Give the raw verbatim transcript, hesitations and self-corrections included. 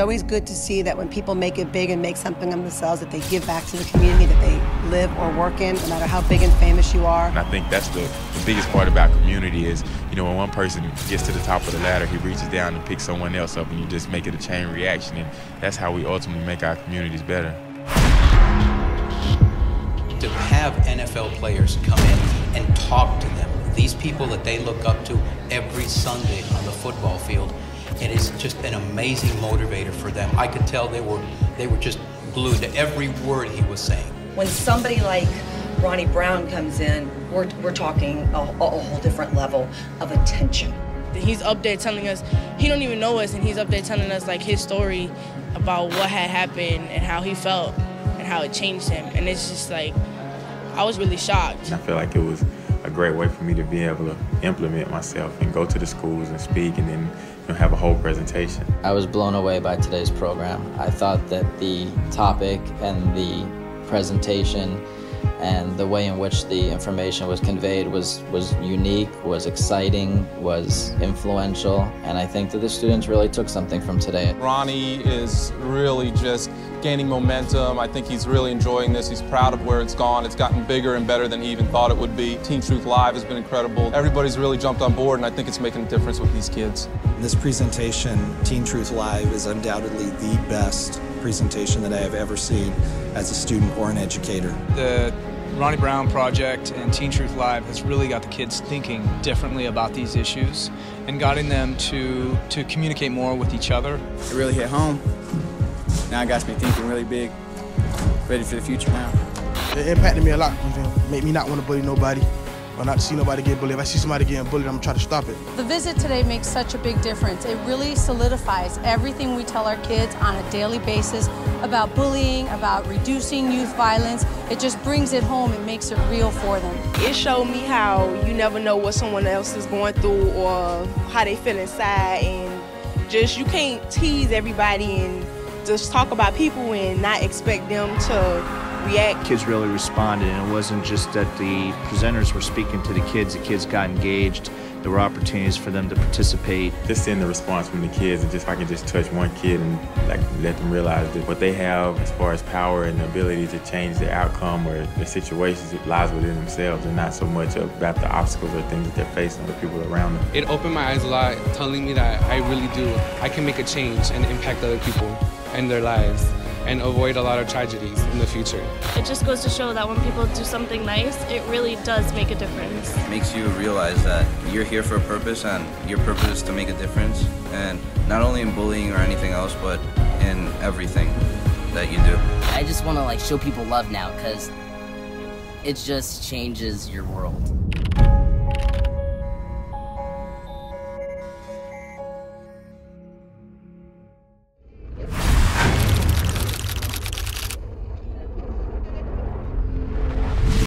always good to see that when people make it big and make something of themselves, that they give back to the community that they live or work in, no matter how big and famous you are. And I think that's the, the biggest part about community is, you know, when one person gets to the top of the ladder, he reaches down and picks someone else up, and you just make it a chain reaction. And that's how we ultimately make our communities better. To have N F L players come in and talk to them, these people that they look up to every Sunday on the football field, and it's just an amazing motivator for them. I could tell they were, they were just glued to every word he was saying. When somebody like Ronnie Brown comes in, we're, we're talking a, a whole different level of attention. He's up there telling us, he don't even know us, and he's up there telling us like his story about what had happened and how he felt and how it changed him. And it's just like, I was really shocked. I feel like it was a great way for me to be able to implement myself and go to the schools and speak and then have a whole presentation. I was blown away by today's program. I thought that the topic and the presentation and the way in which the information was conveyed was, was unique, was exciting, was influential, and I think that the students really took something from today. Ronnie is really just gaining momentum. I think he's really enjoying this. He's proud of where it's gone. It's gotten bigger and better than he even thought it would be. Teen Truth Live has been incredible. Everybody's really jumped on board, and I think it's making a difference with these kids. This presentation, Teen Truth Live, is undoubtedly the best presentation that I have ever seen as a student or an educator. The Ronnie Brown Project and Teen Truth Live has really got the kids thinking differently about these issues and gotten them to, to communicate more with each other. It really hit home. Now it got me thinking really big, ready for the future now. It impacted me a lot, even. Made me not want to bully nobody. Or not see nobody get bullied. If I see somebody getting bullied, I'm gonna try to stop it. The visit today makes such a big difference. It really solidifies everything we tell our kids on a daily basis about bullying, about reducing youth violence. It just brings it home and makes it real for them. It showed me how you never know what someone else is going through or how they feel inside, and just you can't tease everybody and just talk about people and not expect them to react. Kids really responded, and it wasn't just that the presenters were speaking to the kids, the kids got engaged, there were opportunities for them to participate. Just seeing the response from the kids, and just I can just touch one kid and like let them realize that what they have as far as power and the ability to change the outcome or the situations, it lies within themselves and not so much about the obstacles or things that they're facing with people around them. It opened my eyes a lot, telling me that I really do, I can make a change and impact other people and their lives, and avoid a lot of tragedies in the future. It just goes to show that when people do something nice, it really does make a difference. It makes you realize that you're here for a purpose, and your purpose is to make a difference, and not only in bullying or anything else, but in everything that you do. I just want to like show people love now, because it just changes your world.